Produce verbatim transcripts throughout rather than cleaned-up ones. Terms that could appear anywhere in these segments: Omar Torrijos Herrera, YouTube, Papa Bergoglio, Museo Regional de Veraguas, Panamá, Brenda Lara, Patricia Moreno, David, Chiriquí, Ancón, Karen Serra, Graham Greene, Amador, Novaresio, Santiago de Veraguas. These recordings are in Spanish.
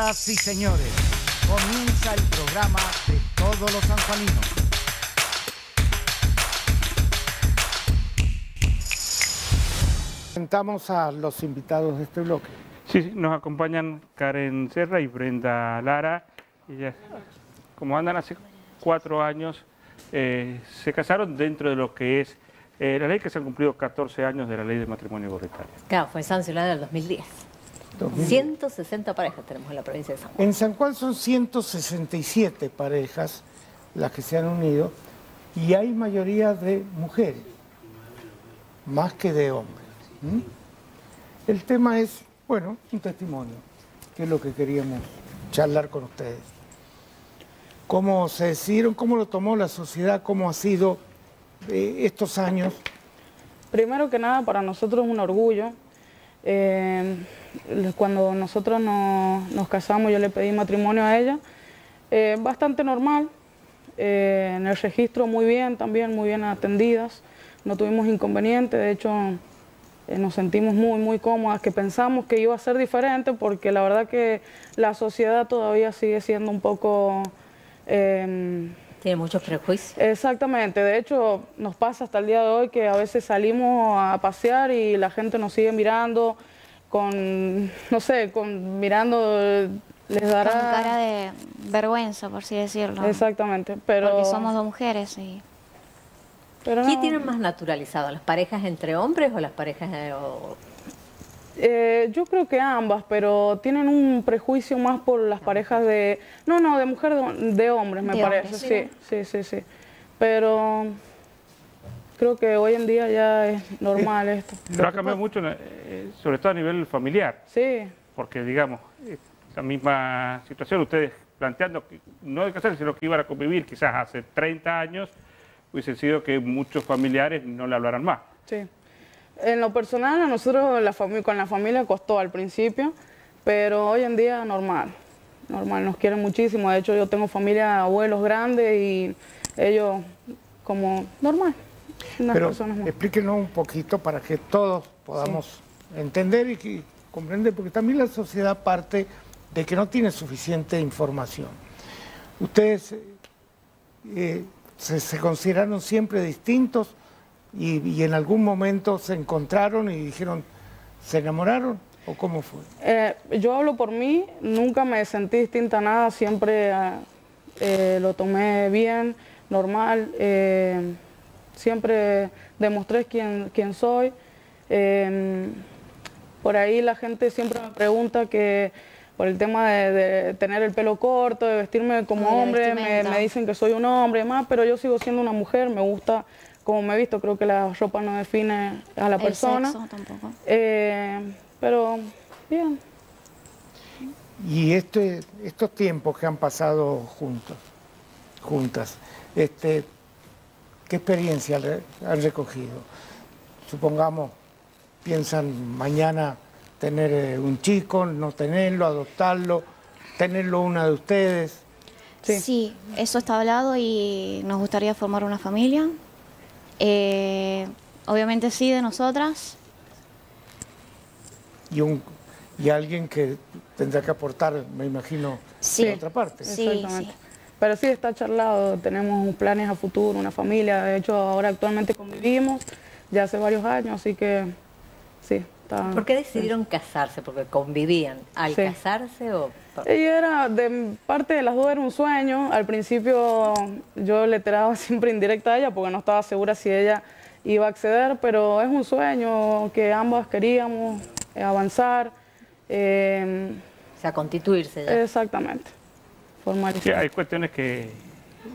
Señoras y señores, comienza el programa de todos los sanjuaninos. Presentamos a los invitados de este bloque. Sí, sí, nos acompañan Karen Serra y Brenda Lara. Ellas, como andan hace cuatro años, eh, se casaron dentro de lo que es eh, la ley que se han cumplido catorce años de la ley de matrimonio igualitario. Claro, fue sancionada en el dos mil diez. ciento sesenta parejas tenemos en la provincia de San Juan. En San Juan son ciento sesenta y siete parejas las que se han unido y hay mayoría de mujeres, más que de hombres. ¿Mm? El tema es, bueno, un testimonio, que es lo que queríamos charlar con ustedes. ¿Cómo se decidieron? ¿Cómo lo tomó la sociedad? ¿Cómo ha sido eh, estos años? Primero que nada, para nosotros es un orgullo. Eh, cuando nosotros nos, nos casamos, yo le pedí matrimonio a ella, eh, bastante normal, eh, en el registro muy bien también, muy bien atendidas, no tuvimos inconveniente, de hecho eh, nos sentimos muy muy cómodas, que pensamos que iba a ser diferente porque la verdad que la sociedad todavía sigue siendo un poco... Eh, Tiene muchos prejuicios. Exactamente, de hecho nos pasa hasta el día de hoy que a veces salimos a pasear y la gente nos sigue mirando con, no sé, con mirando, les dará... Con cara de vergüenza, por así decirlo. Exactamente, pero... Porque somos dos mujeres y... Pero ¿qué no... tienen más naturalizado? ¿Las parejas entre hombres o las parejas... De... O... Eh, yo creo que ambas, pero tienen un prejuicio más por las parejas de... No, no, de mujer, de, de hombres, me de parece, hombres, sí, sí, sí, sí. Pero creo que hoy en día ya es normal eh, esto. Pero ha cambiado mucho, eh, sobre todo a nivel familiar. Sí. Porque, digamos, la misma situación, ustedes planteando, que no de casarse, sino que iban a convivir quizás hace treinta años, hubiese sido que muchos familiares no le hablaran más. Sí. En lo personal, a nosotros la con la familia costó al principio, pero hoy en día normal, normal, nos quieren muchísimo. De hecho, yo tengo familia, abuelos grandes y ellos como normal. Pero explíquenos un poquito para que todos podamos sí. entender y que, comprender, porque también la sociedad parte de que no tiene suficiente información. Ustedes eh, se, se consideraron siempre distintos. Y, ¿Y en algún momento se encontraron y dijeron, se enamoraron o cómo fue? Eh, yo hablo por mí, nunca me sentí distinta a nada, siempre eh, lo tomé bien, normal, eh, siempre demostré quién, quién soy. Eh, por ahí la gente siempre me pregunta que por el tema de, de tener el pelo corto, de vestirme como Ay, hombre, me, me dicen que soy un hombre más, pero yo sigo siendo una mujer, me gusta... Como me he visto, creo que la ropa no define a la persona. El sexo tampoco. Eh, pero, bien. Y este, estos tiempos que han pasado juntos, juntas, este, ¿qué experiencia han recogido? Supongamos, piensan mañana tener un chico, no tenerlo, adoptarlo, tenerlo una de ustedes. Sí, sí, eso está hablado y nos gustaría formar una familia. Eh, obviamente sí, de nosotras. Y, un, y alguien que tendrá que aportar, me imagino, sí. de otra parte. Sí, exactamente. Sí. Pero sí está charlado, tenemos planes a futuro, una familia. De hecho, ahora actualmente convivimos, ya hace varios años, así que sí. Está, ¿por qué decidieron sí. casarse? ¿Porque convivían al sí. casarse o...? Y era, de parte de las dos era un sueño. Al principio yo le tiraba siempre indirecta a ella porque no estaba segura si ella iba a acceder, pero es un sueño que ambas queríamos avanzar. Eh, o sea, constituirse ya. Exactamente. Formalizar. Sí, hay cuestiones que,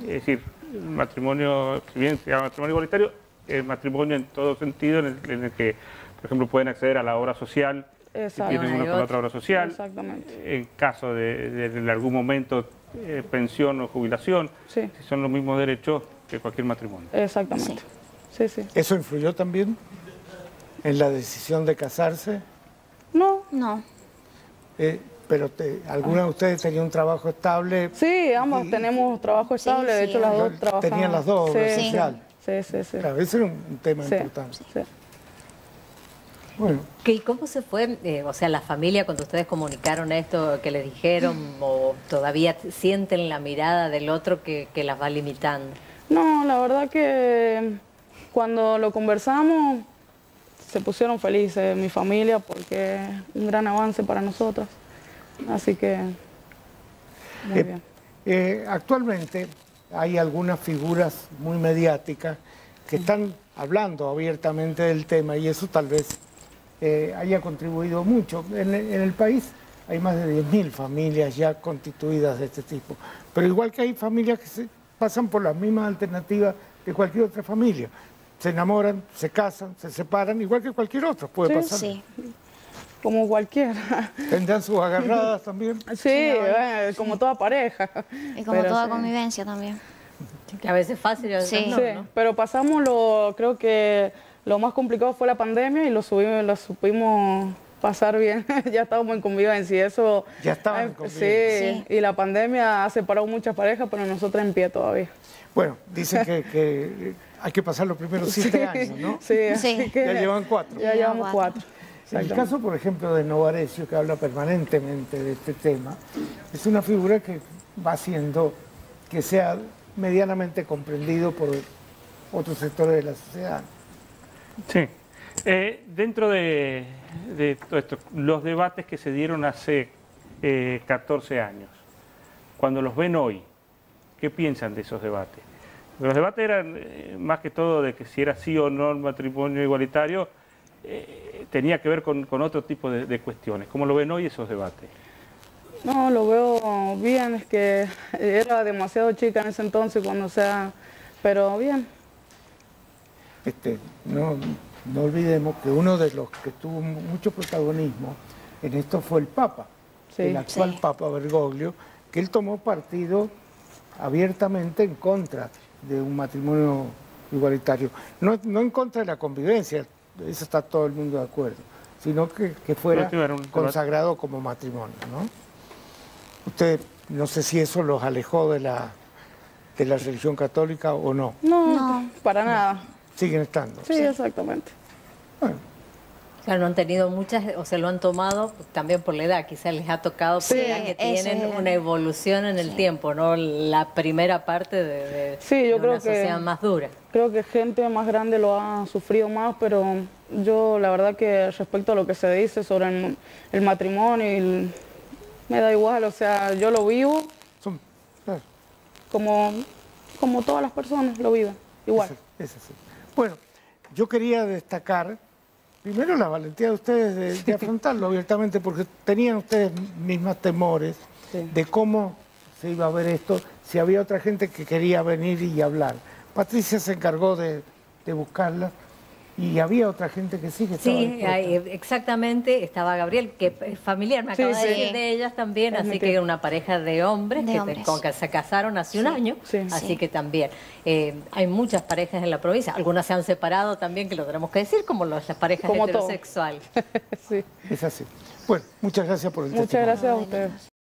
es decir, el matrimonio, si bien se llama matrimonio igualitario, el matrimonio en todo sentido, en el, en el que, por ejemplo, pueden acceder a la obra social. Exacto. Tienen una con otra obra social. Exactamente. En caso de, de, de algún momento eh, pensión o jubilación, sí. son los mismos derechos que cualquier matrimonio. Exactamente. Sí. Sí, sí. ¿Eso influyó también en la decisión de casarse? No, no. Eh, pero te, alguna de ustedes tenía un trabajo estable. Sí, ambas y, tenemos trabajo estable. Sí, de hecho, sí, las dos trabajaban. Tenían las dos sí. obra social. Sí, sí, sí. Claro, ese era un tema sí. importante. Sí. Bueno. ¿Y cómo se fue, eh, o sea, la familia cuando ustedes comunicaron esto, que les dijeron, o todavía sienten la mirada del otro que, que las va limitando? No, la verdad que cuando lo conversamos se pusieron felices mi familia porque es un gran avance para nosotros. Así que, muy eh, bien. Eh, actualmente hay algunas figuras muy mediáticas que están hablando abiertamente del tema y eso tal vez eh, haya contribuido mucho. En, en el país hay más de diez mil familias ya constituidas de este tipo, pero igual que hay familias que se pasan por las mismas alternativas que cualquier otra familia. Se enamoran, se casan, se separan, igual que cualquier otro puede sí, pasar. Sí. Como cualquiera. Tendrán sus agarradas también. Sí, eh, como toda pareja. Y como pero, toda sí. convivencia también. Que a veces es fácil, a veces sí. no, sí, ¿no? Pero pasamos lo, creo que lo más complicado fue la pandemia y lo, subimos, lo supimos pasar bien. Ya estábamos en convivencia y eso... Ya estábamos en convivencia. Sí, sí, y la pandemia ha separado muchas parejas, pero nosotros en pie todavía. Bueno, dicen que, que hay que pasar los primeros siete sí, años, ¿no? Sí, así sí. Que ya llevan cuatro. Ya llevamos cuatro. En el caso, por ejemplo, de Novaresio, que habla permanentemente de este tema, es una figura que va haciendo que sea medianamente comprendido por otros sectores de la sociedad. Sí. Eh, dentro de, de todo esto, los debates que se dieron hace eh, catorce años, cuando los ven hoy, ¿qué piensan de esos debates? Los debates eran eh, más que todo de que si era sí o no el matrimonio igualitario, Eh, tenía que ver con, con otro tipo de, de cuestiones. ¿Cómo lo ven hoy esos debates? No, lo veo bien, es que era demasiado chica en ese entonces, cuando sea, pero bien. Este, no, no olvidemos que uno de los que tuvo mucho protagonismo en esto fue el Papa, sí, el actual sí. Papa Bergoglio, que él tomó partido abiertamente en contra de un matrimonio igualitario. No, no en contra de la convivencia, eso está todo el mundo de acuerdo, sino que, que fuera consagrado como matrimonio, ¿no? Usted, no sé si eso los alejó de la, de la religión católica o no. No, no. para nada. No. Siguen estando. Sí, sí, exactamente. Bueno. Claro, no han tenido muchas, o se lo han tomado también por la edad, quizás les ha tocado por sí, la edad que tienen es una evolución en el sí. tiempo, ¿no? La primera parte de, de, sí, yo de creo una sociedad que, más dura. Creo que gente más grande lo ha sufrido más, pero yo la verdad que respecto a lo que se dice sobre el, el matrimonio, el, me da igual, o sea, yo lo vivo como, como todas las personas lo viven, igual. Es así. Bueno, yo quería destacar primero la valentía de ustedes de, de afrontarlo abiertamente, porque tenían ustedes mismas temores sí. de cómo se iba a ver esto, si había otra gente que quería venir y hablar. Patricia se encargó de, de buscarla y había otra gente que sí que estaba sí, ahí, exactamente, estaba Gabriel, que es familiar, me acaba sí, de decir sí. de ellas también, es así mentira. Que era una pareja de hombres, de que, hombres. Con que se casaron hace sí, un año, sí, así sí. que también eh, hay muchas parejas en la provincia, algunas se han separado también, que lo tenemos que decir, como los, las parejas como heterosexuales. sí. Es así. Bueno, muchas gracias por el testimonio. Muchas gracias a ustedes.